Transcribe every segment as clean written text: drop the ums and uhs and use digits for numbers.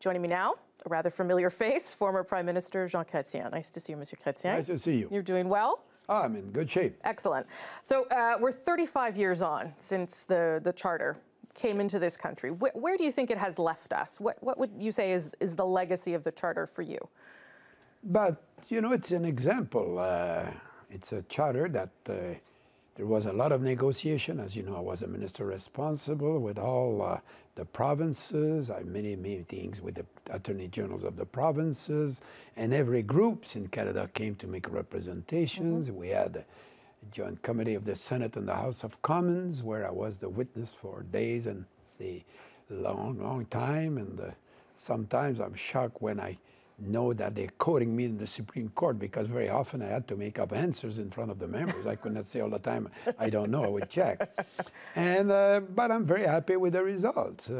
Joining me now, a rather familiar face, former Prime Minister Jean Chrétien. Nice to see you, Monsieur Chrétien. Nice to see you. You're doing well? I'm in good shape. Excellent. So we're 35 years on since the Charter came into this country. Where do you think it has left us? What would you say is the legacy of the Charter for you? But, you know, it's an example. It's a charter that there was a lot of negotiation. As you know, I was a minister responsible with all the provinces. I had many meetings with the attorney generals of the provinces, and every group in Canada came to make representations. Mm-hmm. We had a joint committee of the Senate and the House of Commons, where I was the witness for days and the long time. And sometimes I'm shocked when I know that they're quoting me in the Supreme Court, because very often I had to make up answers in front of the members. I could not say all the time, I don't know, I would check. And, but I'm very happy with the results.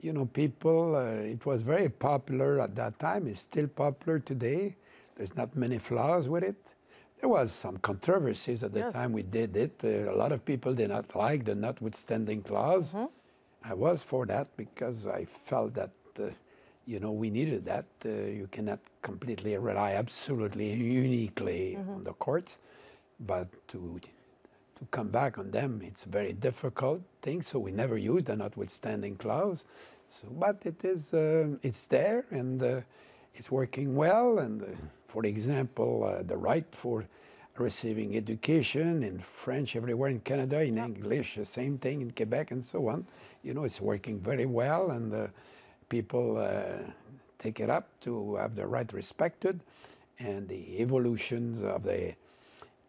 You know, people, it was very popular at that time. It's still popular today. There's not many flaws with it. There was some controversies at the time we did it. A lot of people did not like the notwithstanding clause. Mm-hmm. I was for that because I felt that you know, we needed that. You cannot completely rely absolutely uniquely on the courts, but to come back on them, it's a very difficult thing. So we never used the notwithstanding clause. So, but it is, it's there, and it's working well. And for example, the right for receiving education in French everywhere in Canada, in English, the same thing in Quebec, and so on. You know, it's working very well, and people take it up to have the right respected, and the evolutions of the,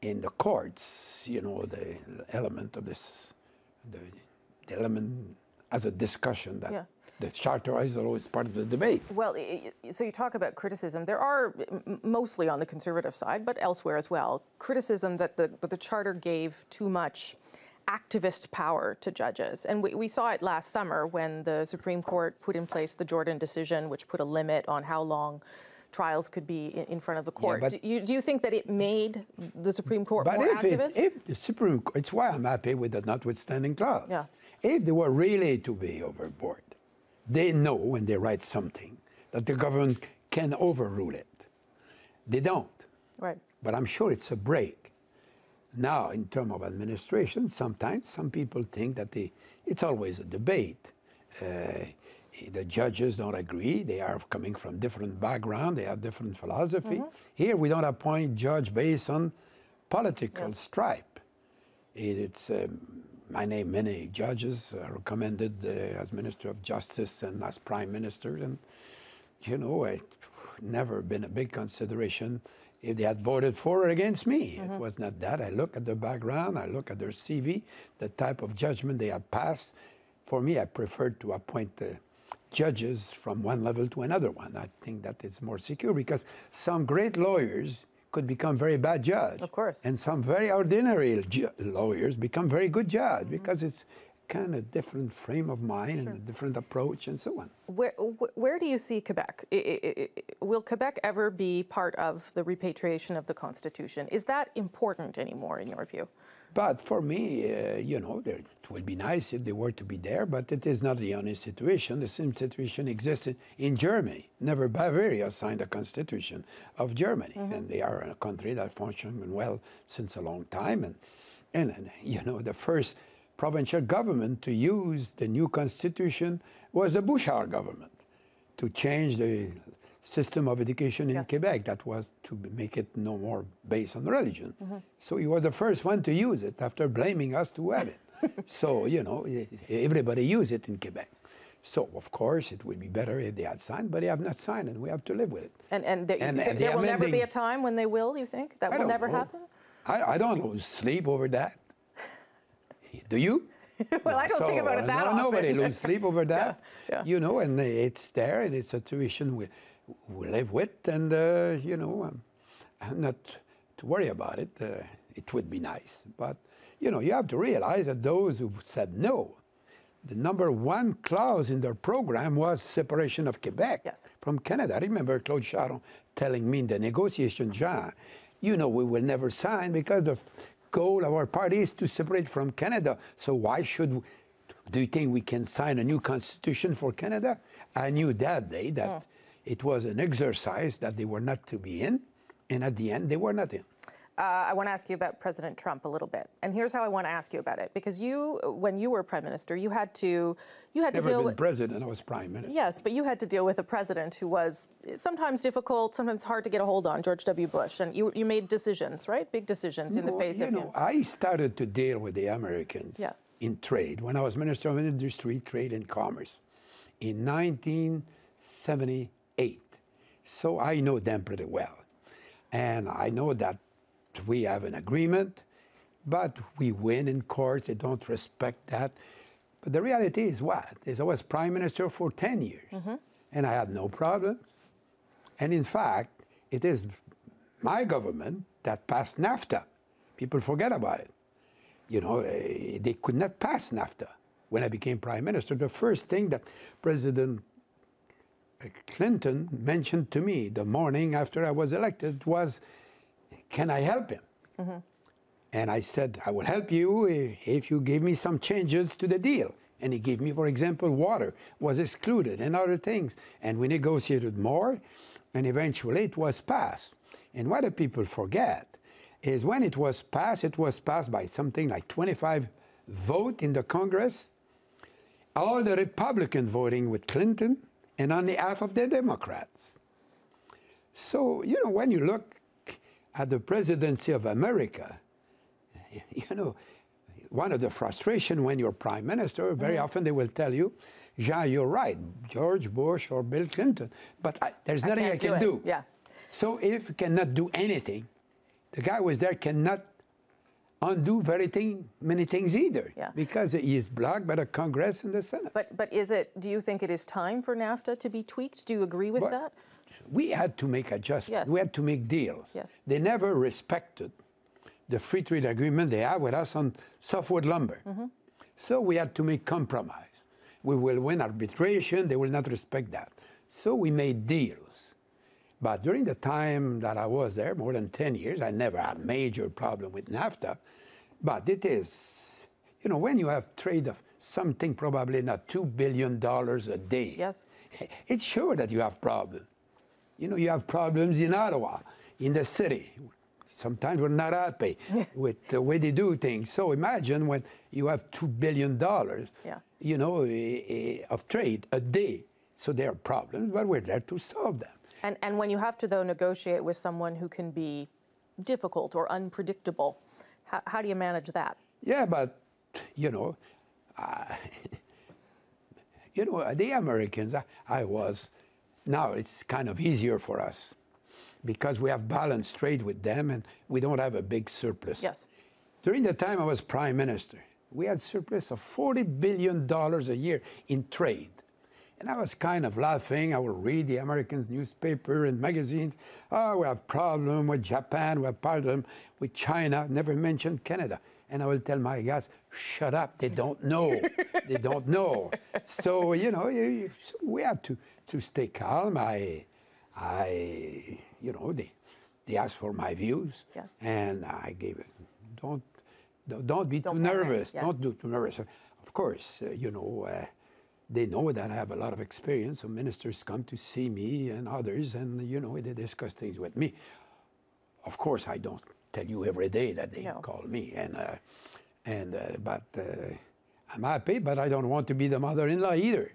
in the courts, you know, the element of this, the element as a discussion that the Charter is always part of the debate. Well, so you talk about criticism. There are, mostly on the Conservative side, but elsewhere as well, criticism that the Charter gave too much activist power to judges. And we saw it last summer when the Supreme Court put in place the Jordan decision, which put a limit on how long trials could be in front of the court. Yeah, do you think that it made the Supreme Court more activist? If the Supreme Court, it's why I'm happy with the notwithstanding clause. Yeah. If they were really to be overboard, they know when they write something that the government can overrule it. They don't. Right. But I'm sure it's a break. Now, in terms of administration, sometimes some people think that it's always a debate. The judges don't agree. They are coming from different backgrounds. They have different philosophy. Here, we don't appoint judge based on political stripe. I named many judges recommended as Minister of Justice and as Prime Minister. And, you know, it's never been a big consideration if they had voted for or against me. It was not that. I look at the background, I look at their CV, the type of judgment they had passed. For me, I preferred to appoint the judges from one level to another one. I think that is more secure, because some great lawyers could become very bad judges. Of course. And some very ordinary lawyers become very good judges, because it's kind of different frame of mind and a different approach and so on. Where do you see Quebec? Will Quebec ever be part of the repatriation of the Constitution? Is that important anymore in your view? But for me, you know, it would be nice if they were to be there, but it is not the only situation. The same situation existed in Germany. Never Bavaria signed the Constitution of Germany. And they are a country that functions well since a long time. And you know, the first provincial government to use the new constitution was the Bouchard government to change the system of education in Quebec. That was to make it no more based on religion. So he was the first one to use it after blaming us to have it. So, you know, everybody used it in Quebec. So, of course, it would be better if they had signed, but they have not signed, and we have to live with it. And there will never be a time when they will, you think? That will never happen? I don't lose sleep over that. Do you? Well, no, I don't think about it that often. Nobody loses sleep over that. You know, and it's there, and it's a situation we live with, and, you know, I'm not to worry about it. It would be nice. But, you know, you have to realize that those who said no, the number one clause in their program was separation of Quebec from Canada. I remember Claude Charon telling me in the negotiation, Jean, you know, we will never sign because the goal of our party is to separate from Canada. So why should Do you think we can sign a new constitution for Canada? I knew that day that it was an exercise that they were not to be in, and at the end, they were not in. I want to ask you about President Trump a little bit, and here's how I want to ask you about it, because you, when you were prime minister, you had to, deal with president. I was prime minister. Yes, but you had to deal with a president who was sometimes difficult, sometimes hard to get a hold on, George W. Bush, and you made decisions, right? Big decisions in the face of him. I started to deal with the Americans in trade when I was Minister of Industry, Trade and Commerce in 1978. So I know them pretty well, and I know that we have an agreement, but we win in courts. They don't respect that. But the reality is what? Is I was prime minister for 10 years, and I had no problems. And in fact, it is my government that passed NAFTA. People forget about it. You know, they could not pass NAFTA. When I became prime minister, the first thing that President Clinton mentioned to me the morning after I was elected was, can I help him? And I said, I will help you if you give me some changes to the deal. And he gave me, for example, water was excluded and other things. And we negotiated more, and eventually it was passed. And what the people forget is when it was passed by something like 25 votes in the Congress, all the Republicans voting with Clinton and only half of the Democrats. So, you know, when you look at the presidency of America, you know, one of the frustrations when you're prime minister, very often they will tell you, Jean, you're right, George Bush or Bill Clinton, but there's nothing I can do. So if you cannot do anything, the guy who was there cannot undo very many things either, because he is blocked by the Congress and the Senate. But is it, do you think it is time for NAFTA to be tweaked? Do you agree with that? We had to make adjustments. We had to make deals. They never respected the free trade agreement they have with us on softwood lumber. So we had to make compromise. We will win arbitration. They will not respect that. So we made deals. But during the time that I was there, more than 10 years, I never had a major problem with NAFTA. But it is, you know, when you have trade of something probably not $2 billion a day, it's sure that you have problems. You know, you have problems in Ottawa, in the city. Sometimes we're not happy with the way they do things. So imagine when you have $2 billion, you know, of trade a day. So there are problems, but we're there to solve them. And when you have to, though, negotiate with someone who can be difficult or unpredictable, how do you manage that? Yeah, but, you know, you know, the Americans, I was... Now it's kind of easier for us because we have balanced trade with them and we don't have a big surplus. During the time I was prime minister, we had surplus of $40 billion a year in trade. And I was kind of laughing. I would read the American newspaper and magazines. Oh, we have problem with Japan. We have problem with China. Never mentioned Canada. And I will tell my guys, shut up. They don't know. They don't know. So, you know, so we have to stay calm. You know, they asked for my views, and I gave it. Don't be too nervous. Don't do too nervous. Of course, you know, they know that I have a lot of experience. So ministers come to see me and others, and you know, they discuss things with me. Of course, I don't tell you every day that they call me, but I'm happy. But I don't want to be the mother-in-law either.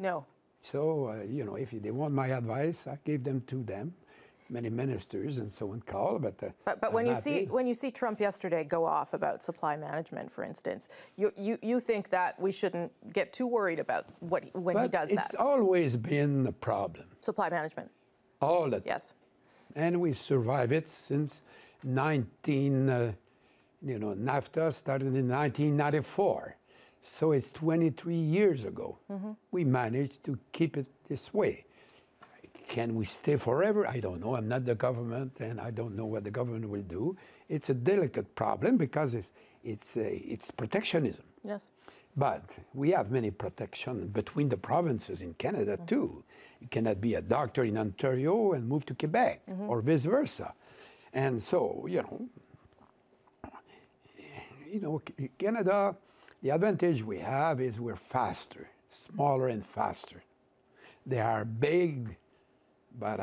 So, you know, if they want my advice, I give them to them. Many ministers and so on call, but when you see Trump yesterday go off about supply management, for instance, you think that we shouldn't get too worried about what he does that. It's always been a problem. Supply management. All the time. And we survive it since you know, NAFTA started in 1994. So it's 23 years ago. We managed to keep it this way. Can we stay forever? I don't know. I'm not the government, and I don't know what the government will do. It's a delicate problem because it's protectionism. But we have many protection between the provinces in Canada, too. You cannot be a doctor in Ontario and move to Quebec, or vice versa. And so, you know, Canada... The advantage we have is we're faster, smaller and faster. They are big, but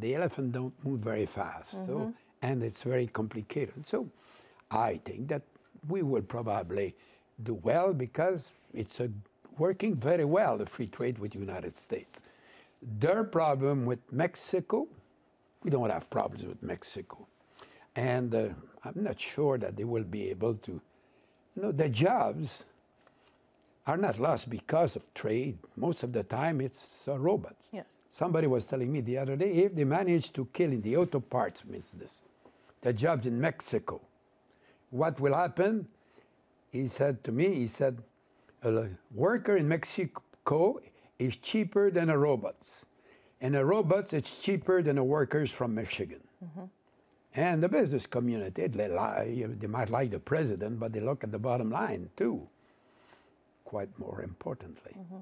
the elephant don't move very fast. Mm-hmm. So, and it's very complicated. So I think that we will probably do well because it's working very well, the free trade with the United States. Their problem with Mexico, we don't have problems with Mexico. And I'm not sure that they will be able to, you know, the jobs are not lost because of trade. Most of the time it's robots. Yes. Somebody was telling me the other day, if they manage to kill in the auto parts business, the jobs in Mexico, what will happen? He said to me, he said, a worker in Mexico is cheaper than a robot's. And a robot's is cheaper than a worker's from Michigan. Mm-hmm. And the business community, they might like the president, but they look at the bottom line too, quite more importantly. Mm-hmm.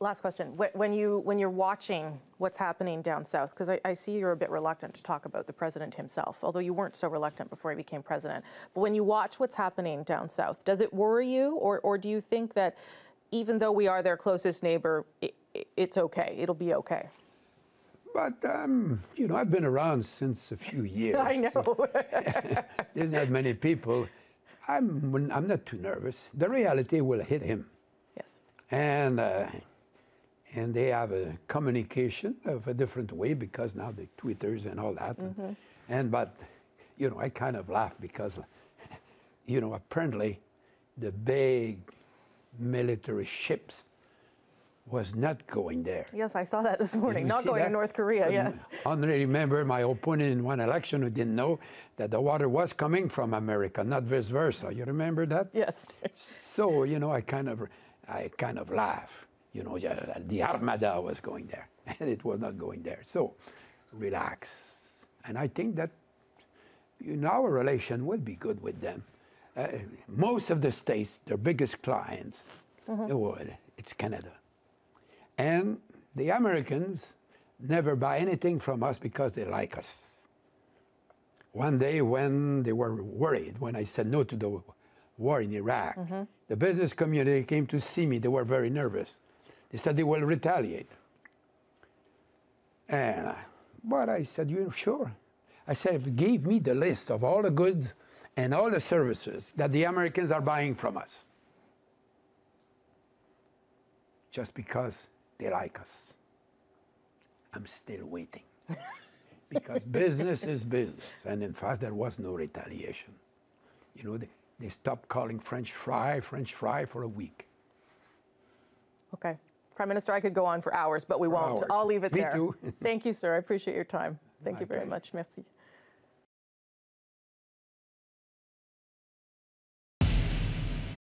Last question. When you're watching what's happening down south, because I see you're a bit reluctant to talk about the president himself, although you weren't so reluctant before he became president. But when you watch what's happening down south, does it worry you? Or do you think that even though we are their closest neighbor, it's okay, it'll be okay? But, you know, I've been around since a few years. I know. So there's not many people. I'm not too nervous. The reality will hit him. Yes. And they have a communication of a different way because now the Twitters and all that. Mm-hmm. But, you know, I kind of laugh because, you know, apparently the big military ships was not going there. Yes, I saw that this morning. Not going to North Korea, yes. I only remember my opponent in one election who didn't know that the water was coming from America, not vice versa. You remember that? Yes. So, you know, I kind of laugh. You know, the Armada was going there, and it was not going there. So, relax. And I think that, you know, our relation will be good with them. Most of the states, their biggest clients, mm-hmm. the world, it's Canada. And the Americans never buy anything from us because they like us. One day when they were worried, when I said no to the war in Iraq, mm-hmm. the business community came to see me. They were very nervous. They said they will retaliate. And but I said, you know, sure. I said, give me the list of all the goods and all the services that the Americans are buying from us. Just because they like us. I'm still waiting. Because business is business. And in fact, there was no retaliation. You know, they stopped calling French fry for a week. Okay. Prime Minister, I could go on for hours, but we won't. I'll leave it there. Me too. Thank you, sir. I appreciate your time. Thank you very much. Merci.